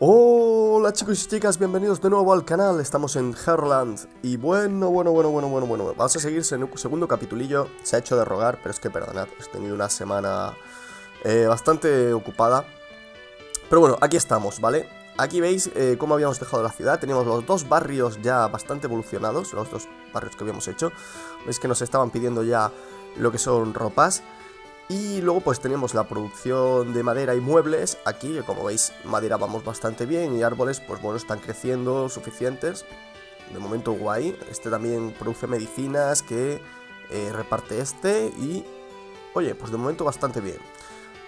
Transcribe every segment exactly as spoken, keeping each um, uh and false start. Hola chicos y chicas, bienvenidos de nuevo al canal. Estamos en Hearthlands y bueno, bueno, bueno, bueno, bueno, bueno, vamos a seguir en un segundo capitulillo. Se ha hecho de rogar, pero es que perdonad, he tenido una semana eh, bastante ocupada. Pero bueno, aquí estamos, ¿vale? Aquí veis eh, cómo habíamos dejado la ciudad. Teníamos los dos barrios ya bastante evolucionados, los dos barrios que habíamos hecho. Veis que nos estaban pidiendo ya lo que son ropas. Y luego pues teníamos la producción de madera y muebles. Aquí, como veis, madera vamos bastante bien y árboles, pues bueno, están creciendo suficientes. De momento guay. Este también produce medicinas que eh, reparte este y... Oye, pues de momento bastante bien.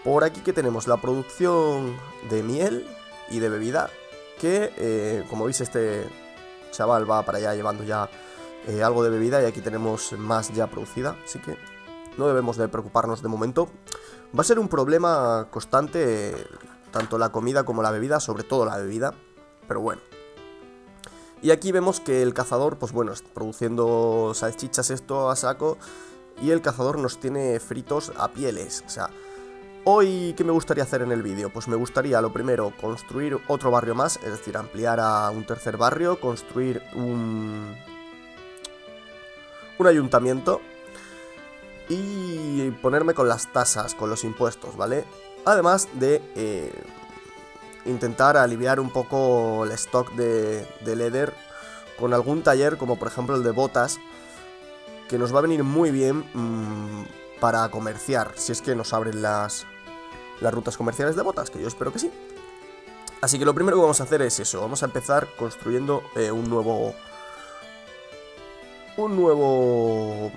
Por aquí que tenemos la producción de miel y de bebida, que eh, como veis este chaval va para allá llevando ya eh, algo de bebida, y aquí tenemos más ya producida, así que no debemos de preocuparnos de momento. Va a ser un problema constante eh, tanto la comida como la bebida, sobre todo la bebida, pero bueno. Y aquí vemos que el cazador, pues bueno, está produciendo salchichas esto a saco, y el cazador nos tiene fritos a pieles, o sea... Hoy, ¿qué me gustaría hacer en el vídeo? Pues me gustaría, lo primero, construir otro barrio más, es decir, ampliar a un tercer barrio, construir un, un ayuntamiento y ponerme con las tasas, con los impuestos, ¿vale? Además de eh, intentar aliviar un poco el stock de, de leather con algún taller, como por ejemplo el de botas, que nos va a venir muy bien mmm, para comerciar, si es que nos abren las... las rutas comerciales de botas, que yo espero que sí. Así que lo primero que vamos a hacer es eso. Vamos a empezar construyendo eh, un nuevo... Un nuevo...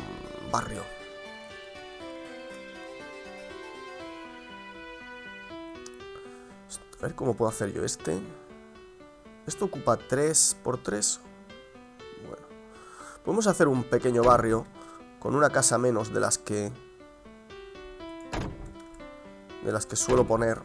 barrio. A ver cómo puedo hacer yo este. Esto ocupa tres por tres. Bueno. Podemos hacer un pequeño barrio con una casa menos de las que... de las que suelo poner.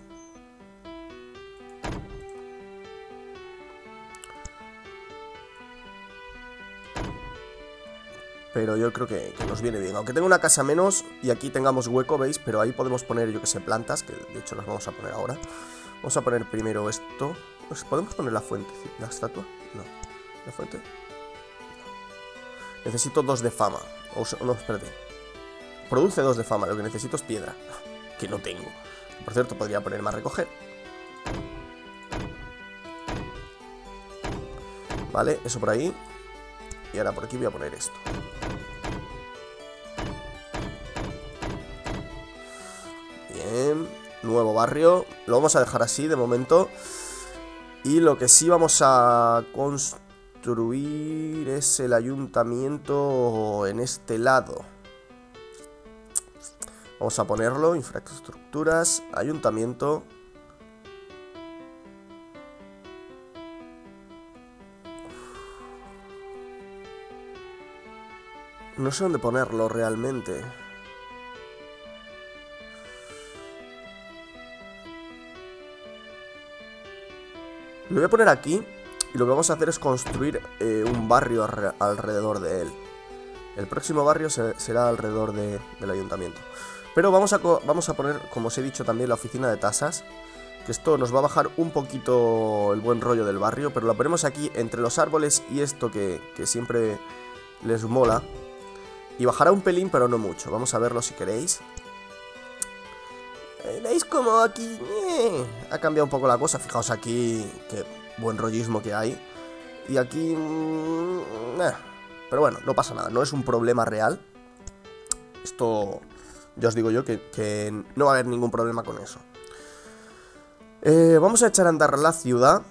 Pero yo creo que, que nos viene bien. Aunque tenga una casa menos y aquí tengamos hueco, ¿veis? Pero ahí podemos poner, yo que sé, plantas, que de hecho las vamos a poner ahora. Vamos a poner primero esto. Pues ¿podemos poner la fuente? ¿La estatua? No. ¿La fuente? No. Necesito dos de fama. O sea, no, espérate. Produce dos de fama. Lo que necesito es piedra, que no tengo. Por cierto, podría ponerme a recoger. Vale, eso por ahí. Y ahora por aquí voy a poner esto. Bien. Nuevo barrio. Lo vamos a dejar así de momento. Y lo que sí vamos a construir es el ayuntamiento en este lado. Vamos a ponerlo, infraestructuras, ayuntamiento. No sé dónde ponerlo realmente. Lo voy a poner aquí y lo que vamos a hacer es construir eh, un barrio al alrededor de él. El próximo barrio se será alrededor de del ayuntamiento. Pero vamos a, vamos a poner, como os he dicho también, la oficina de tasas, que esto nos va a bajar un poquito el buen rollo del barrio, pero lo ponemos aquí entre los árboles y esto que, que siempre les mola, y bajará un pelín, pero no mucho. Vamos a verlo si queréis. ¿Veis cómo aquí eh, ha cambiado un poco la cosa? Fijaos aquí, qué buen rollismo que hay, y aquí... Mmm, eh. Pero bueno, no pasa nada, no es un problema real. Esto... ya os digo yo que, que no va a haber ningún problema con eso. Eh, vamos a echar a andar la ciudad.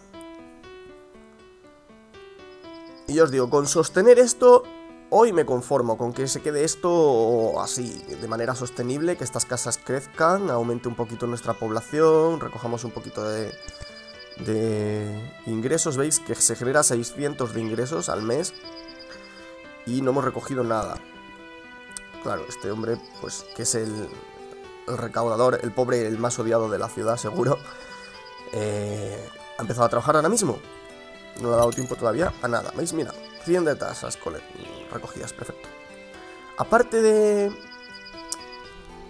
Y yo os digo, con sostener esto, hoy me conformo con que se quede esto así, de manera sostenible, que estas casas crezcan, aumente un poquito nuestra población, recojamos un poquito de, de ingresos. Veis que se genera seiscientos de ingresos al mes y no hemos recogido nada. Claro, este hombre, pues, que es el, el recaudador, el pobre, el más odiado de la ciudad, seguro. Eh, ha empezado a trabajar ahora mismo. No le ha dado tiempo todavía a nada. ¿Veis? Mira, cien de tasas recogidas, perfecto. Aparte de...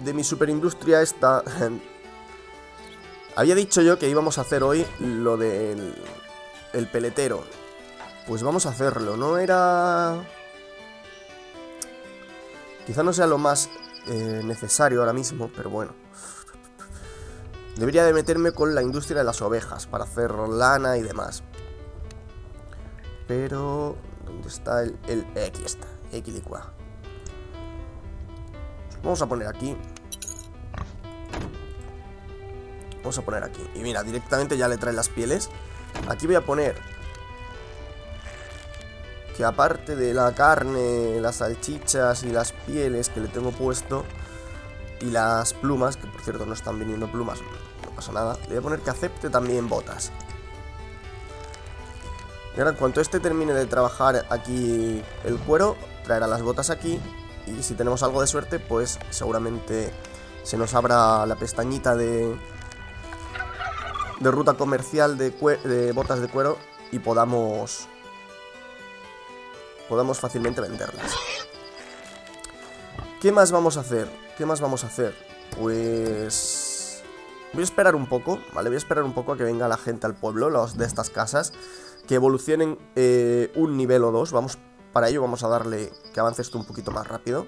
de mi superindustria esta... Había dicho yo que íbamos a hacer hoy lo del el peletero. Pues vamos a hacerlo. No era... Quizá no sea lo más eh, necesario ahora mismo, pero bueno. Debería de meterme con la industria de las ovejas para hacer lana y demás. Pero... ¿dónde está el...? el eh, aquí está. Equilicua. Vamos a poner aquí. Vamos a poner aquí. Y mira, directamente ya le traen las pieles. Aquí voy a poner que aparte de la carne, las salchichas y las pieles que le tengo puesto, y las plumas, que por cierto no están viniendo plumas, no pasa nada. Le voy a poner que acepte también botas. Y ahora en cuanto este termine de trabajar aquí el cuero, traerá las botas aquí. Y si tenemos algo de suerte, pues seguramente se nos abra la pestañita de... de ruta comercial de, de botas de cuero y podamos podamos fácilmente venderlas. ¿Qué más vamos a hacer? ¿Qué más vamos a hacer? Pues... voy a esperar un poco, ¿vale? Voy a esperar un poco a que venga la gente al pueblo, los de estas casas, que evolucionen eh, un nivel o dos. Vamos, para ello vamos a darle que avance esto un poquito más rápido.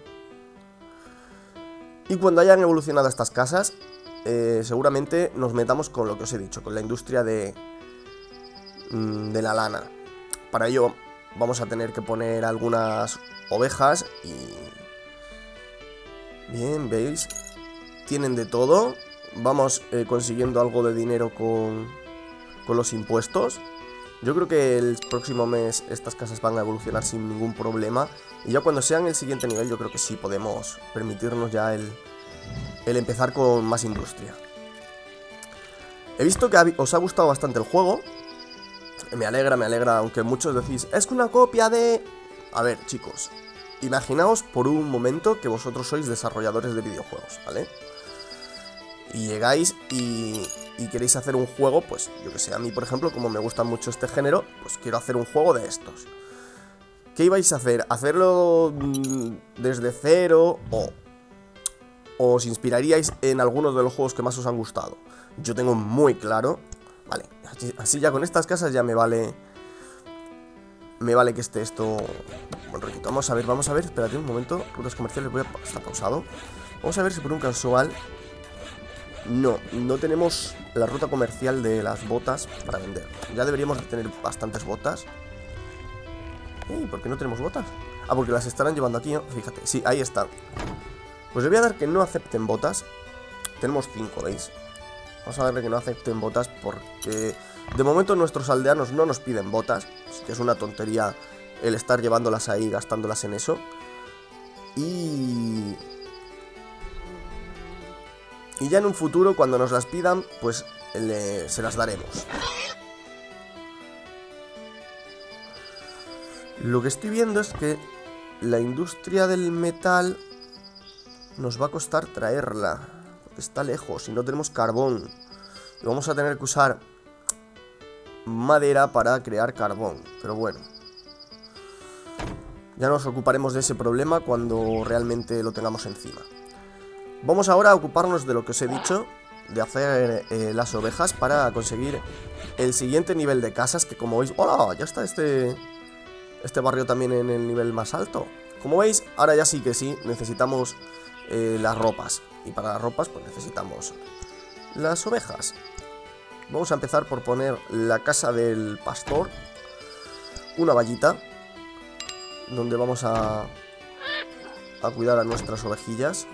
Y cuando hayan evolucionado estas casas... Eh, seguramente nos metamos con lo que os he dicho, con la industria de de la lana. Para ello vamos a tener que poner algunas ovejas y... bien, ¿veis? Tienen de todo. Vamos eh, consiguiendo algo de dinero con, con los impuestos. Yo creo que el próximo mes estas casas van a evolucionar sin ningún problema. Y ya cuando sean el siguiente nivel, yo creo que sí podemos permitirnos ya el... el empezar con más industria. He visto que os ha gustado bastante el juego. Me alegra, me alegra, aunque muchos decís, es que una copia de... A ver, chicos, imaginaos por un momento que vosotros sois desarrolladores de videojuegos, ¿vale? Y llegáis y, y queréis hacer un juego, pues yo que sé, a mí por ejemplo, como me gusta mucho este género, pues quiero hacer un juego de estos. ¿Qué ibais a hacer? ¿Hacerlo desde cero o...? ¿Os inspiraríais en algunos de los juegos que más os han gustado? Yo tengo muy claro... Vale, así ya con estas casas ya me vale... Me vale que esté esto... Bueno, riquito. Vamos a ver, vamos a ver, espérate un momento. Rutas comerciales, voy a... está pausado. Vamos a ver si por un casual... No, no tenemos la ruta comercial de las botas para vender. Ya deberíamos de tener bastantes botas. Uy, ¿por qué no tenemos botas? Ah, porque las estarán llevando aquí, ¿no? Fíjate, sí, ahí están. Pues le voy a dar que no acepten botas. Tenemos cinco, ¿veis? Vamos a darle que no acepten botas porque de momento nuestros aldeanos no nos piden botas. Así que es una tontería el estar llevándolas ahí, gastándolas en eso. Y... Y ya en un futuro, cuando nos las pidan, pues le... se las daremos. Lo que estoy viendo es que la industria del metal... nos va a costar traerla, porque está lejos y no tenemos carbón. Y vamos a tener que usar madera para crear carbón. Pero bueno, ya nos ocuparemos de ese problema cuando realmente lo tengamos encima. Vamos ahora a ocuparnos de lo que os he dicho, de hacer eh, las ovejas para conseguir el siguiente nivel de casas. Que como veis... ¡Hola! Ya está este, este barrio también en el nivel más alto. Como veis, ahora ya sí que sí, necesitamos... Eh, las ropas, y para las ropas pues necesitamos las ovejas. Vamos a empezar por poner la casa del pastor, una vallita donde vamos a a cuidar a nuestras ovejillas.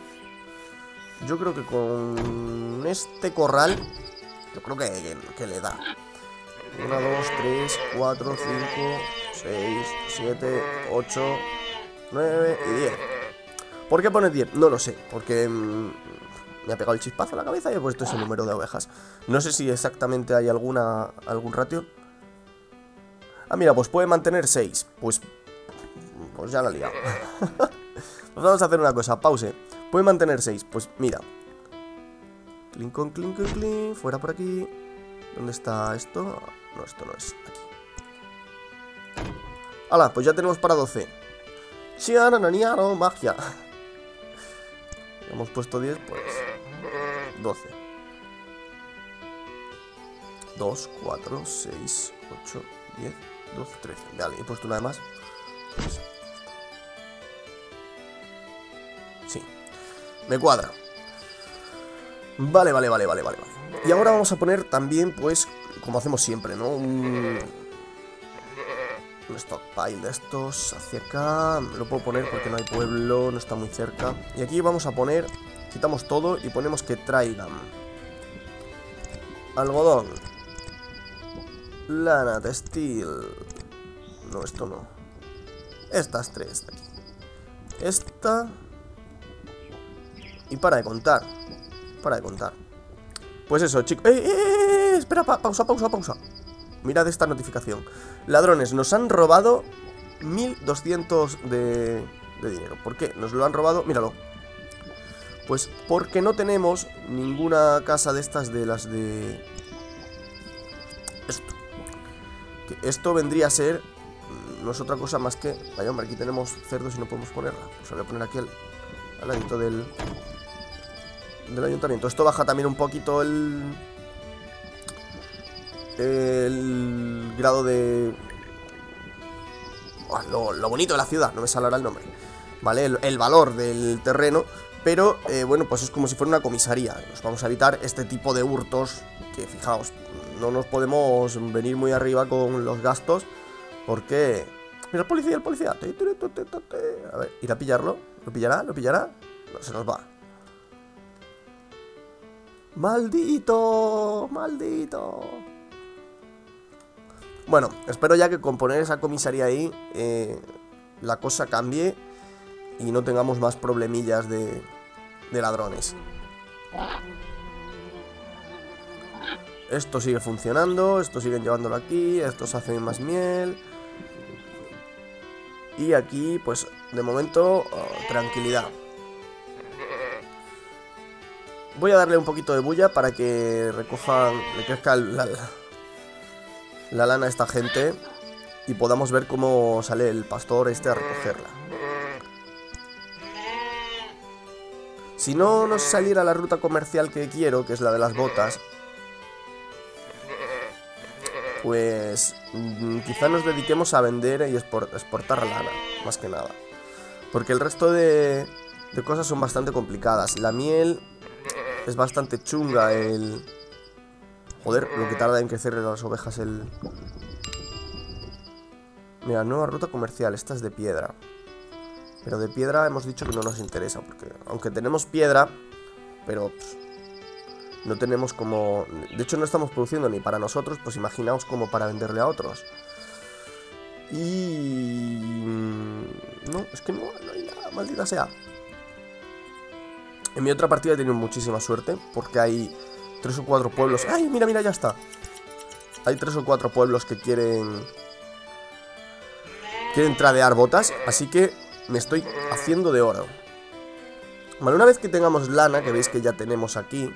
Yo creo que con este corral yo creo que, que le da. Uno, dos, tres, cuatro, cinco, seis, siete, ocho, nueve y diez. ¿Por qué pone diez? No lo sé, porque mmm, me ha pegado el chispazo a la cabeza y he puesto ese número de ovejas. No sé si exactamente hay alguna algún ratio. Ah, mira, pues puede mantener seis. Pues pues ya la he liado. Pues vamos a hacer una cosa, pause. Puede mantener seis, pues mira. Clink, con clink, clink, clink. Fuera por aquí. ¿Dónde está esto? No, esto no es. Aquí. Hala, pues ya tenemos para doce. Shiananiano, magia. Hemos puesto diez, pues doce. dos, cuatro, seis, ocho, diez, doce, trece. Vale, he puesto una de más. Pues... sí. Me cuadra. Vale, vale, vale, vale, vale. Y ahora vamos a poner también, pues, como hacemos siempre, ¿no? Un... un stockpile de estos hacia acá. Lo puedo poner porque no hay pueblo, no está muy cerca. Y aquí vamos a poner, quitamos todo y ponemos que traigan algodón, lana, textil. No, esto no. Estas tres de aquí. Esta. Y para de contar. Para de contar. Pues eso, chicos. ¡Eh, eh, eh! Espera, pa pausa, pausa, pausa. Mirad esta notificación. Ladrones, nos han robado mil doscientos de, de dinero. ¿Por qué? Nos lo han robado. Míralo. Pues porque no tenemos ninguna casa de estas de las de... esto. Que esto vendría a ser... no es otra cosa más que... vaya, hombre, aquí tenemos cerdos y no podemos ponerla. Pues voy a poner aquí el, al ladito del... del ayuntamiento. Esto baja también un poquito el... el grado de... oh, lo, lo bonito de la ciudad, no me sale ahora el nombre. Vale, el, el valor del terreno. Pero, eh, bueno, pues es como si fuera una comisaría. Nos vamos a evitar este tipo de hurtos. Que, fijaos, no nos podemos venir muy arriba con los gastos. Porque... mira, el policía, el policía. A ver, ir a pillarlo. ¿Lo pillará? ¿Lo pillará? No, se nos va. ¡Maldito! ¡Maldito! Bueno, espero ya que con poner esa comisaría ahí, eh, la cosa cambie y no tengamos más problemillas de, de ladrones. Esto sigue funcionando, esto siguen llevándolo aquí, estos hacen más miel. Y aquí, pues, de momento, oh, tranquilidad. Voy a darle un poquito de bulla para que recojan, le crezca la, la, la lana a esta gente y podamos ver cómo sale el pastor este a recogerla. Si no nos saliera la ruta comercial que quiero, que es la de las botas, pues quizá nos dediquemos a vender y exportar lana, más que nada. Porque el resto de, de cosas son bastante complicadas. La miel... es bastante chunga el... joder, lo que tarda en crecer las ovejas el... mira, nueva ruta comercial, esta es de piedra. Pero de piedra hemos dicho que no nos interesa, porque aunque tenemos piedra, pero pues, no tenemos como... de hecho no estamos produciendo ni para nosotros, pues imaginaos como para venderle a otros. Y... no, es que no, no hay nada, maldita sea. En mi otra partida he tenido muchísima suerte, porque hay tres o cuatro pueblos... ¡ay, mira, mira, ya está! Hay tres o cuatro pueblos que quieren... quieren tradear botas, así que me estoy haciendo de oro. Vale, una vez que tengamos lana, que veis que ya tenemos aquí...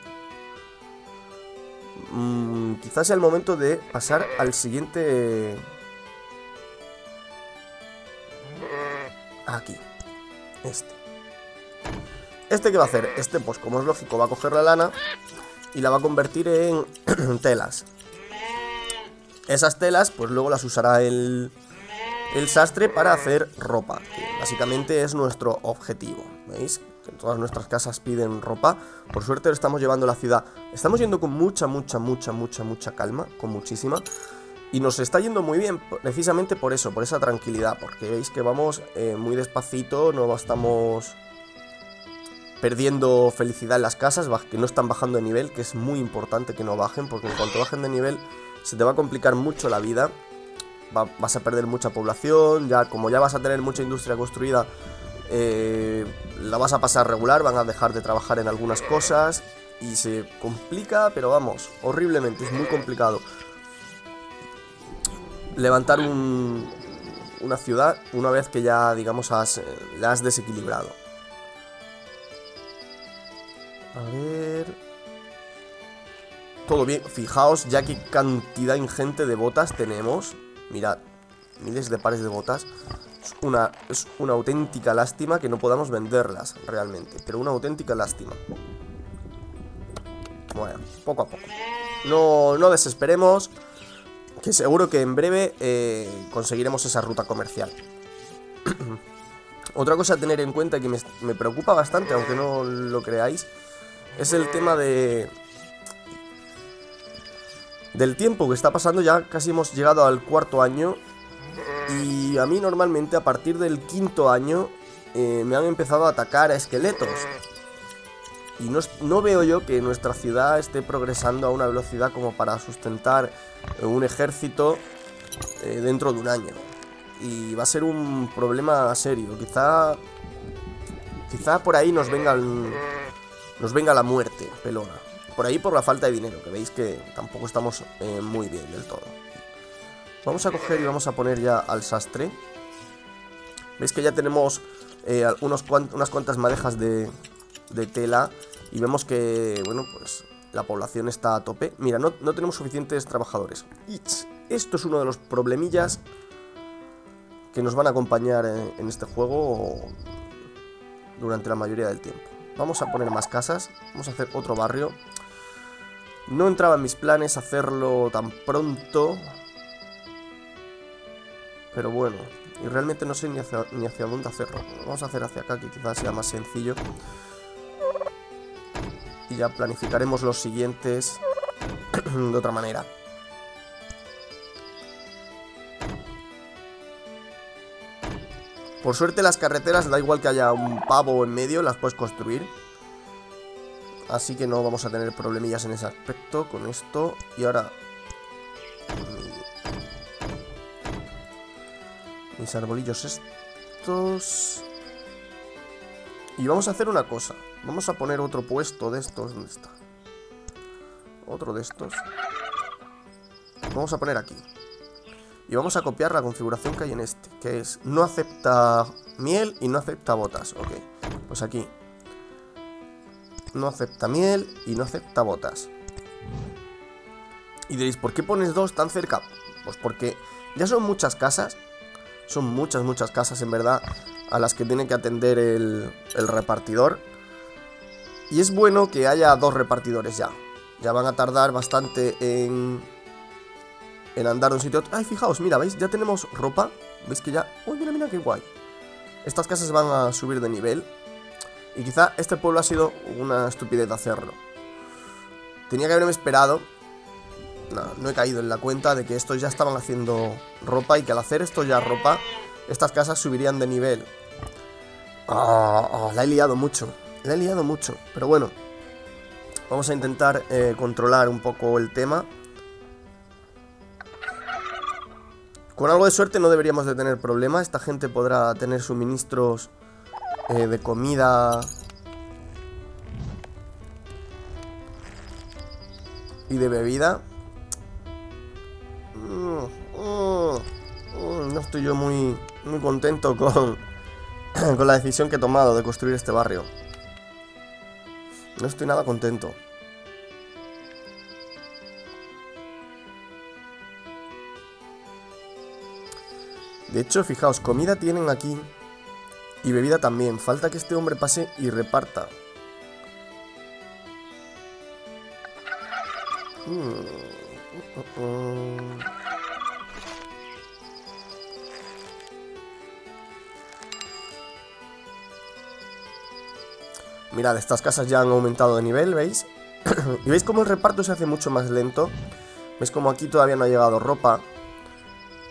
Mmm, quizás sea el momento de pasar al siguiente... aquí. Este. ¿Este qué va a hacer? Este, pues como es lógico, va a coger la lana y la va a convertir en telas. Esas telas, pues luego las usará el, el sastre para hacer ropa, que básicamente es nuestro objetivo. ¿Veis? Que todas nuestras casas piden ropa. Por suerte lo estamos llevando a la ciudad. Estamos yendo con mucha, mucha, mucha, mucha, mucha calma, con muchísima. Y nos está yendo muy bien, precisamente por eso, por esa tranquilidad. Porque veis que vamos eh, muy despacito, no estamos... perdiendo felicidad en las casas, que no están bajando de nivel, que es muy importante que no bajen, porque en cuanto bajen de nivel se te va a complicar mucho la vida, va, vas a perder mucha población, ya como ya vas a tener mucha industria construida, eh, la vas a pasar regular, van a dejar de trabajar en algunas cosas, y se complica, pero vamos, horriblemente, es muy complicado. Levantar un, una ciudad una vez que ya, digamos, has, la has desequilibrado. A ver... todo bien, fijaos ya qué cantidad ingente de botas tenemos. Mirad, miles de pares de botas. Es una, es una auténtica lástima que no podamos venderlas realmente, pero una auténtica lástima. Bueno, poco a poco. No, no desesperemos, que seguro que en breve eh, conseguiremos esa ruta comercial. Otra cosa a tener en cuenta que me, me preocupa bastante, aunque no lo creáis, es el tema de... del tiempo que está pasando. Ya casi hemos llegado al cuarto año y a mí normalmente a partir del quinto año eh, me han empezado a atacar a esqueletos. Y no, no veo yo que nuestra ciudad esté progresando a una velocidad como para sustentar un ejército eh, dentro de un año. Y va a ser un problema serio. Quizá quizá por ahí nos venga el, nos venga la muerte pelona. Por ahí por la falta de dinero, que veis que tampoco estamos eh, muy bien del todo. Vamos a coger y vamos a poner ya al sastre. Veis que ya tenemos eh, unos cuant unas cuantas madejas de, de tela. Y vemos que, bueno, pues la población está a tope. Mira, no, no tenemos suficientes trabajadores. Itch. Esto es uno de los problemillas que nos van a acompañar en, en este juego durante la mayoría del tiempo. Vamos a poner más casas. Vamos a hacer otro barrio. No entraba en mis planes hacerlo tan pronto, pero bueno. Y realmente no sé ni hacia, ni hacia dónde hacerlo. Lo vamos a hacer hacia acá, que quizás sea más sencillo. Y ya planificaremos los siguientes de otra manera. Por suerte las carreteras, da igual que haya un pavo en medio, las puedes construir. Así que no vamos a tener problemillas en ese aspecto con esto. Y ahora... mis arbolillos estos... Y vamos a hacer una cosa. Vamos a poner otro puesto de estos. ¿Dónde está? Otro de estos. Vamos a poner aquí. Y vamos a copiar la configuración que hay en este, que es no acepta miel y no acepta botas. Ok, pues aquí no acepta miel y no acepta botas. Y diréis, ¿por qué pones dos tan cerca? Pues porque ya son muchas casas. Son muchas, muchas casas en verdad a las que tiene que atender el, el repartidor. Y es bueno que haya dos repartidores ya. Ya van a tardar bastante en... en andar de un sitio a otro. Ay, fijaos, mira, ¿veis? Ya tenemos ropa. ¿Veis que ya? Uy, mira, mira, qué guay. Estas casas van a subir de nivel. Y quizá este pueblo ha sido una estupidez hacerlo. Tenía que haberme esperado. No, no he caído en la cuenta de que estos ya estaban haciendo ropa. Y que al hacer esto ya ropa, estas casas subirían de nivel. Oh, oh, la he liado mucho. La he liado mucho, pero bueno. Vamos a intentar eh, controlar un poco el tema. Con algo de suerte no deberíamos de tener problema. Esta gente podrá tener suministros eh, de comida y de bebida. mm, mm, mm, No estoy yo muy, muy contento con, con la decisión que he tomado de construir este barrio. No estoy nada contento. De hecho, fijaos, comida tienen aquí y bebida también. Falta que este hombre pase y reparta. Mirad, estas casas ya han aumentado de nivel, ¿veis? Y veis cómo el reparto se hace mucho más lento. ¿Veis cómo aquí todavía no ha llegado ropa?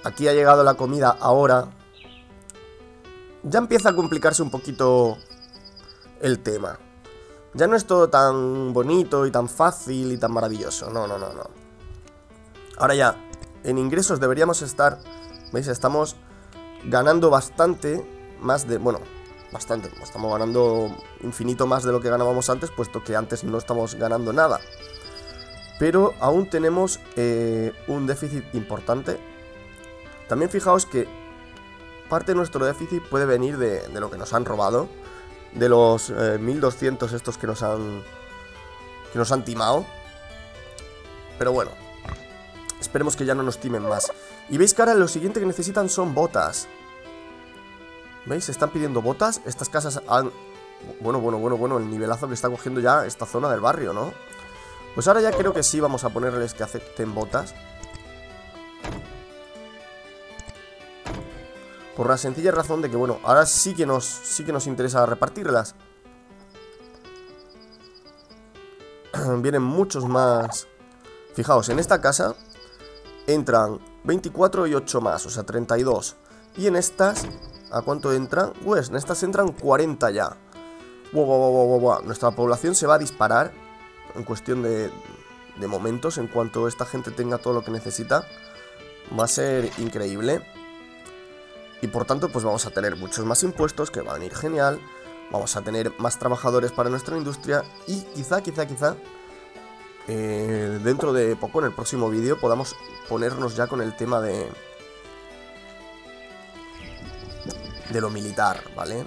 Aquí ha llegado la comida ahora. Ya empieza a complicarse un poquito el tema. Ya no es todo tan bonito y tan fácil y tan maravilloso. No, no, no, no. Ahora ya, en ingresos deberíamos estar... ¿Veis? Estamos ganando bastante más de... Bueno, bastante. Estamos ganando infinito más de lo que ganábamos antes, puesto que antes no estamos ganando nada. Pero aún tenemos eh, un déficit importante. También fijaos que parte de nuestro déficit puede venir de, de lo que nos han robado. De los eh, mil doscientos estos que nos han que nos han timado. Pero bueno, esperemos que ya no nos timen más. Y veis que ahora lo siguiente que necesitan son botas. ¿Veis? Están pidiendo botas. Estas casas han... Bueno, bueno, bueno, bueno, el nivelazo que está cogiendo ya esta zona del barrio, ¿no? Pues ahora ya creo que sí vamos a ponerles que acepten botas. Por la sencilla razón de que, bueno, ahora sí que nos, sí que nos interesa repartirlas. Vienen muchos más. Fijaos, en esta casa entran veinticuatro y ocho más, o sea, treinta y dos. Y en estas, ¿a cuánto entran? Pues en estas entran cuarenta ya. Wow, wow, wow, wow, wow. Nuestra población se va a disparar en cuestión de, de momentos. En cuanto esta gente tenga todo lo que necesita, va a ser increíble. Y por tanto, pues vamos a tener muchos más impuestos, que va a venir genial. Vamos a tener más trabajadores para nuestra industria. Y quizá, quizá, quizá eh, dentro de poco, en el próximo vídeo, podamos ponernos ya con el tema de de lo militar, ¿vale?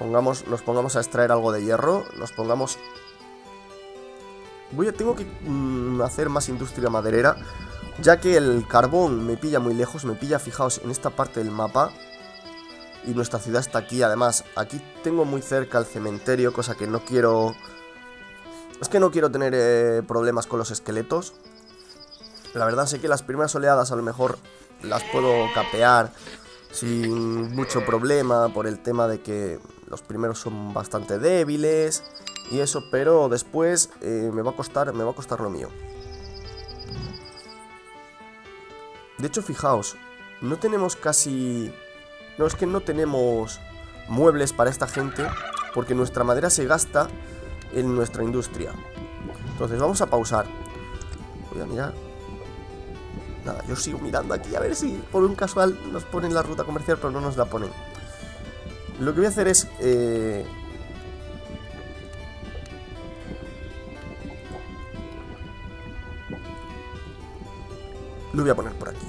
Pongamos, nos pongamos a extraer algo de hierro. Nos pongamos... Voy a, tengo que mm, hacer más industria maderera, ya que el carbón me pilla muy lejos. Me pilla, fijaos, en esta parte del mapa. Y nuestra ciudad está aquí. Además, aquí tengo muy cerca el cementerio, cosa que no quiero... Es que no quiero tener eh, problemas con los esqueletos. La verdad, sé que las primeras oleadas a lo mejor las puedo capear sin mucho problema, por el tema de que los primeros son bastante débiles y eso, pero después eh, me va a costar, me va a costar lo mío. De hecho, fijaos, no tenemos casi... No, es que no tenemos muebles para esta gente, porque nuestra madera se gasta en nuestra industria. Entonces vamos a pausar. Voy a mirar. Nada, yo sigo mirando aquí a ver si por un casual nos ponen la ruta comercial, pero no nos la ponen. Lo que voy a hacer es... Eh... Lo voy a poner por aquí.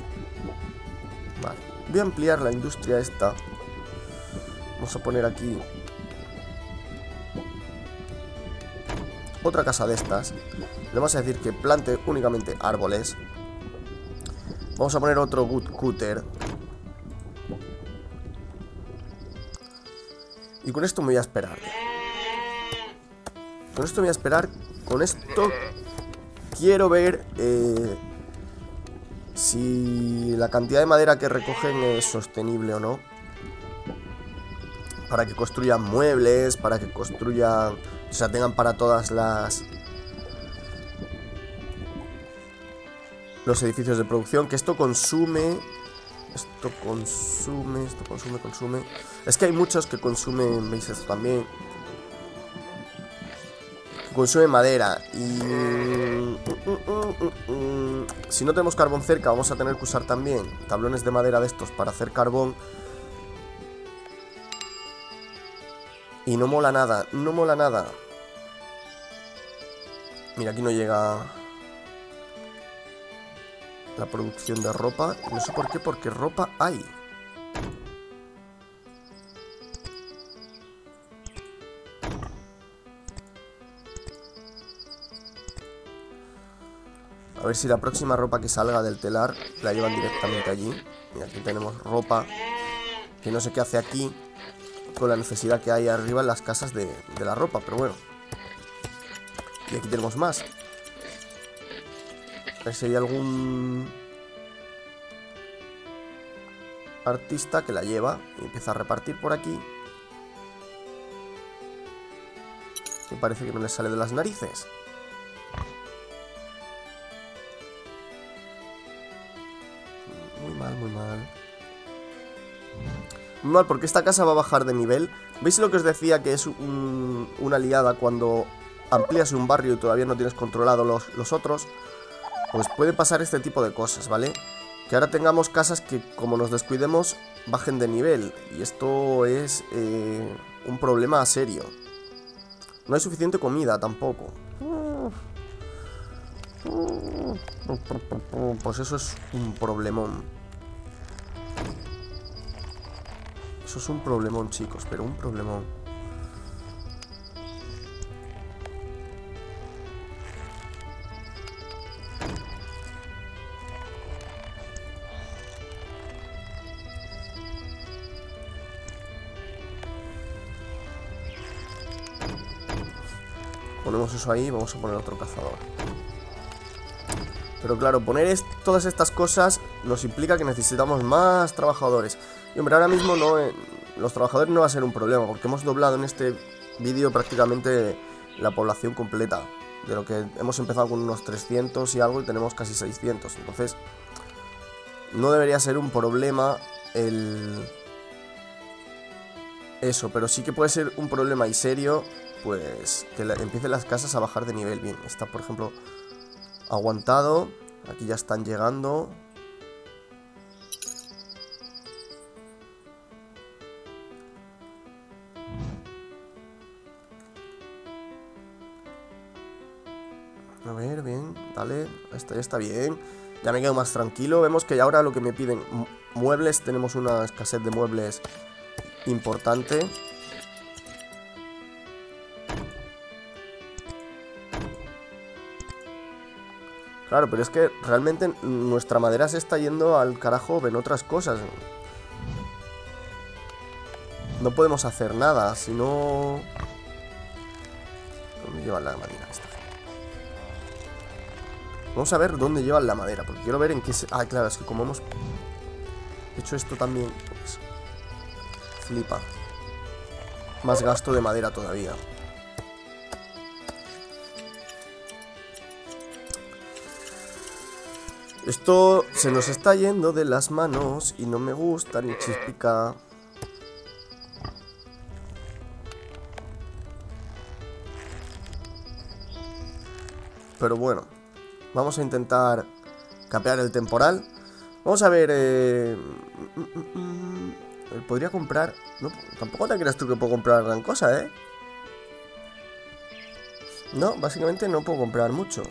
Vale. Voy a ampliar la industria esta. Vamos a poner aquí otra casa de estas. Le vamos a decir que plante únicamente árboles. Vamos a poner otro wood cutter. Y con esto me voy a esperar. Con esto me voy a esperar. Con esto quiero ver... Eh, si la cantidad de madera que recogen es sostenible o no, para que construyan muebles, para que construyan, o sea, tengan para todas las... los edificios de producción, que esto consume, esto consume, esto consume, consume, es que hay muchos que consumen, veis esto también, consume madera. Y si no tenemos carbón cerca, vamos a tener que usar también tablones de madera de estos para hacer carbón. Y no mola nada, no mola nada. Mira, aquí no llega la producción de ropa. No sé por qué, porque ropa hay. A ver si la próxima ropa que salga del telar la llevan directamente allí. Mira, aquí tenemos ropa, que no sé qué hace aquí, con la necesidad que hay arriba en las casas de, de la ropa, pero bueno. Y aquí tenemos más. A ver si hay algún artista que la lleva y empieza a repartir por aquí. Que parece que no le sale de las narices. Mal, porque esta casa va a bajar de nivel. ¿Veis lo que os decía? Que es un, una liada cuando amplías un barrio y todavía no tienes controlado los, los otros. Pues puede pasar este tipo de cosas, ¿vale? Que ahora tengamos casas que, como nos descuidemos, bajen de nivel. Y esto es eh, un problema serio. No hay suficiente comida tampoco. Pues eso es un problemón. Eso es un problemón, chicos, pero un problemón. ponemos eso ahí y vamos a poner otro cazador. Pero claro, poner es, todas estas cosas nos implica que necesitamos más trabajadores. Y hombre, ahora mismo no, eh, los trabajadores no va a ser un problema, porque hemos doblado en este vídeo prácticamente la población completa. De lo que hemos empezado con unos trescientos y algo y tenemos casi seiscientos. Entonces, no debería ser un problema el... eso, pero sí que puede ser un problema y serio, pues que la, empiecen las casas a bajar de nivel. Bien, está por ejemplo aguantado, aquí ya están llegando. A ver, bien, dale, esta ya está bien. Ya me quedo más tranquilo. Vemos que ahora lo que me piden, muebles, tenemos una escasez de muebles importante. Claro, pero es que realmente nuestra madera se está yendo al carajo en otras cosas. No podemos hacer nada, si no... ¿Dónde llevan la madera esta? Vamos a ver dónde llevan la madera, porque quiero ver en qué se... Ah, claro, es que como hemos hecho esto también... Pues... Flipa. Más gasto de madera todavía. Esto se nos está yendo de las manos y no me gusta ni chispica. Pero bueno, vamos a intentar capear el temporal. Vamos a ver... Eh... Podría comprar... No, tampoco te creas tú que puedo comprar gran cosa, ¿eh? No, básicamente no puedo comprar mucho.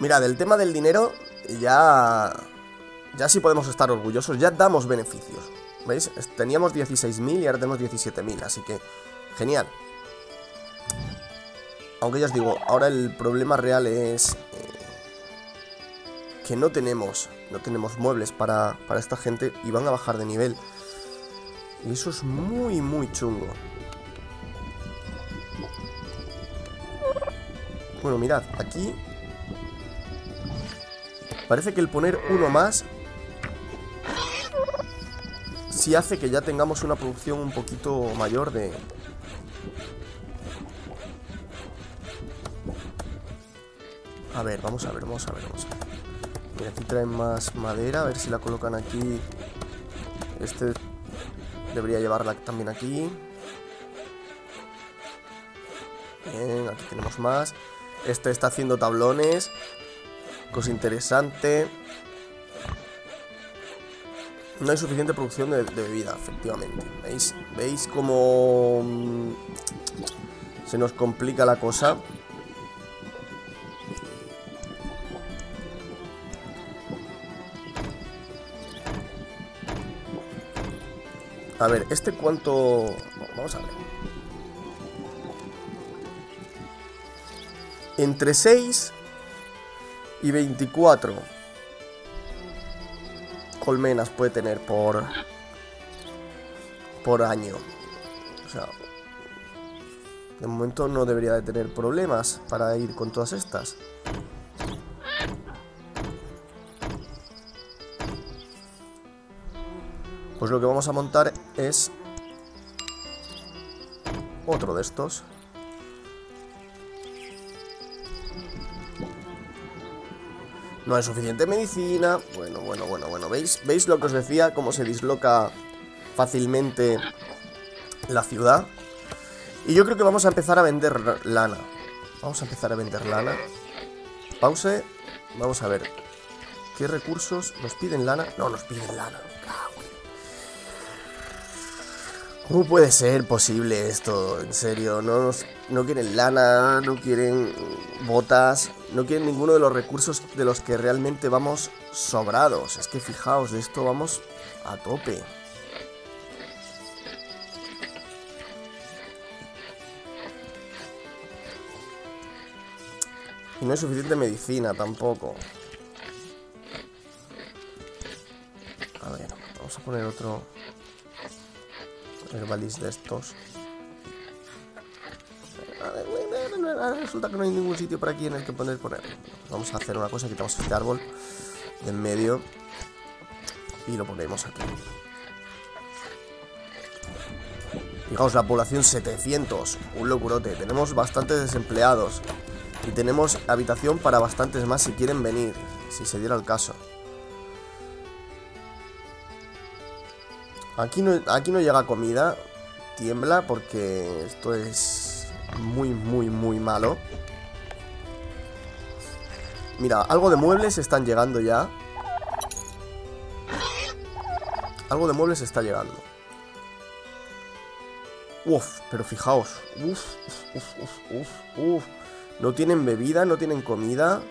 Mira, del tema del dinero ya... Ya sí podemos estar orgullosos, ya damos beneficios. ¿Veis? Teníamos dieciséis mil y ahora tenemos diecisiete mil, así que... Genial. Aunque ya os digo, ahora el problema real es... Eh... que no tenemos, no tenemos muebles para, para esta gente y van a bajar de nivel. Y eso es muy, muy chungo. Bueno, mirad, aquí... Parece que el poner uno más... sí hace que ya tengamos una producción un poquito mayor de... A ver, vamos a ver, vamos a ver, vamos a ver. Mira, aquí traen más madera, a ver si la colocan aquí. Este debería llevarla también aquí. Bien, aquí tenemos más. Este está haciendo tablones. Cosa interesante. No hay suficiente producción de, de bebida, efectivamente. ¿Veis? ¿Veis cómo se nos complica la cosa? A ver, ¿este cuánto...? Bueno, vamos a ver. Entre seis y veinticuatro colmenas puede tener por... por año. O sea... De momento no debería de tener problemas para ir con todas estas. Pues lo que vamos a montar es otro de estos. No hay suficiente medicina. Bueno, bueno, bueno, bueno. ¿Veis? ¿Veis lo que os decía? Cómo se disloca fácilmente la ciudad. Y yo creo que vamos a empezar a vender lana. Vamos a empezar a vender lana. Pause. Vamos a ver. ¿Qué recursos nos piden lana? No, nos piden lana. ¿Cómo puede ser posible esto? En serio, no, nos, no quieren lana, no quieren botas, no quieren ninguno de los recursos de los que realmente vamos sobrados. Es que fijaos, de esto vamos a tope. Y no hay suficiente medicina tampoco. A ver, vamos a poner otro... herbalis de estos. A ver, resulta que no hay ningún sitio por aquí en el que poder poner. Vamos a hacer una cosa, quitamos este árbol de en medio y lo ponemos aquí. Fijaos, la población setecientos, un locurote. Tenemos bastantes desempleados y tenemos habitación para bastantes más si quieren venir, si se diera el caso. Aquí no, aquí no llega comida. Tiembla porque esto es muy, muy, muy malo. Mira, algo de muebles están llegando ya. Algo de muebles está llegando. Uf, pero fijaos. Uf, uf, uf, uf, uf. No tienen bebida, no tienen comida.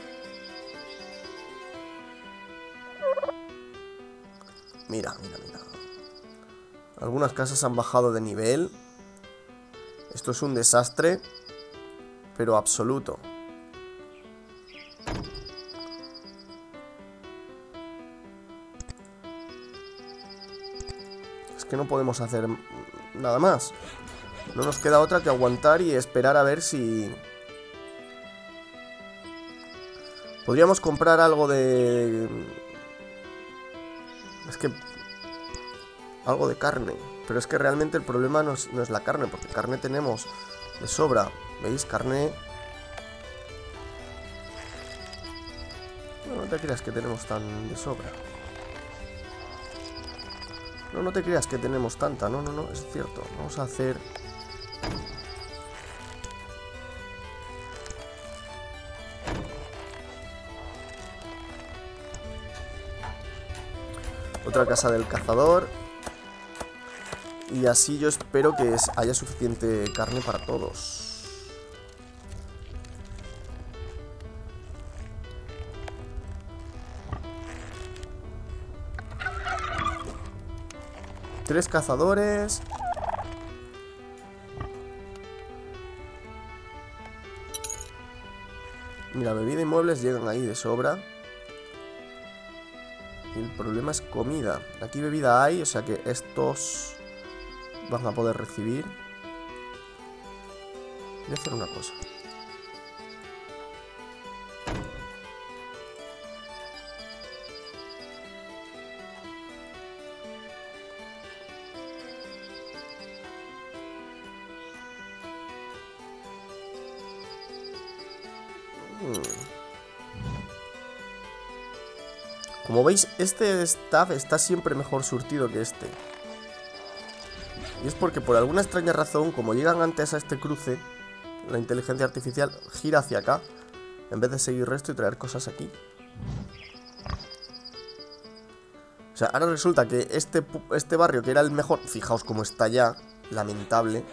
Mira, mira, mira. Algunas casas han bajado de nivel. Esto es un desastre, pero absoluto. Es que no podemos hacer nada más. No nos queda otra que aguantar y esperar a ver si... Podríamos comprar algo de... Es que... algo de carne, pero es que realmente el problema no es, no es la carne, porque carne tenemos de sobra, ¿veis? Carne... No, no te creas que tenemos tan de sobra. No, no te creas que tenemos tanta, no, no, no, es cierto. Vamos a hacer... otra casa del cazador. Y así yo espero que haya suficiente carne para todos. Tres cazadores. Mira, bebida y muebles llegan ahí de sobra. Y el problema es comida. Aquí bebida hay, o sea que estos... van a poder recibir. Voy a hacer una cosa. Como veis, este staff está siempre mejor surtido que este. Y es porque por alguna extraña razón, como llegan antes a este cruce, la inteligencia artificial gira hacia acá, en vez de seguir resto y traer cosas aquí. O sea, ahora resulta que este, este barrio que era el mejor, fijaos cómo está ya, lamentable.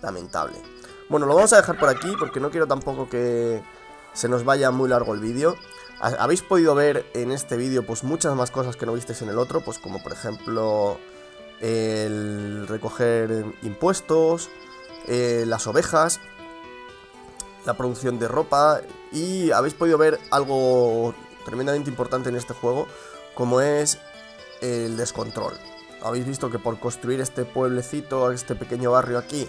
Lamentable. Bueno, lo vamos a dejar por aquí porque no quiero tampoco que se nos vaya muy largo el vídeo. Habéis podido ver en este vídeo pues muchas más cosas que no visteis en el otro, pues como por ejemplo el recoger impuestos, eh, las ovejas, la producción de ropa, y habéis podido ver algo tremendamente importante en este juego como es el descontrol. Habéis visto que por construir este pueblecito, este pequeño barrio aquí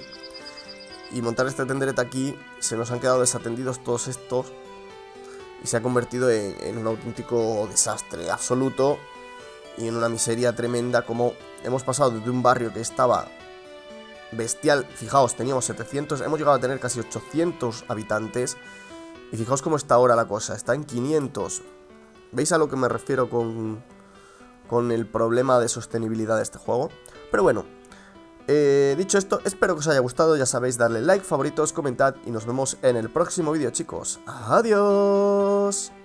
y montar este tenderete aquí, se nos han quedado desatendidos todos estos. Y se ha convertido en, en un auténtico desastre absoluto y en una miseria tremenda, como hemos pasado de un barrio que estaba bestial. Fijaos, teníamos setecientos, hemos llegado a tener casi ochocientos habitantes. Y fijaos cómo está ahora la cosa, está en quinientos. ¿Veis a lo que me refiero con, con el problema de sostenibilidad de este juego? Pero bueno, eh, dicho esto, espero que os haya gustado. Ya sabéis, darle like, favoritos, comentad y nos vemos en el próximo vídeo, chicos. Adiós.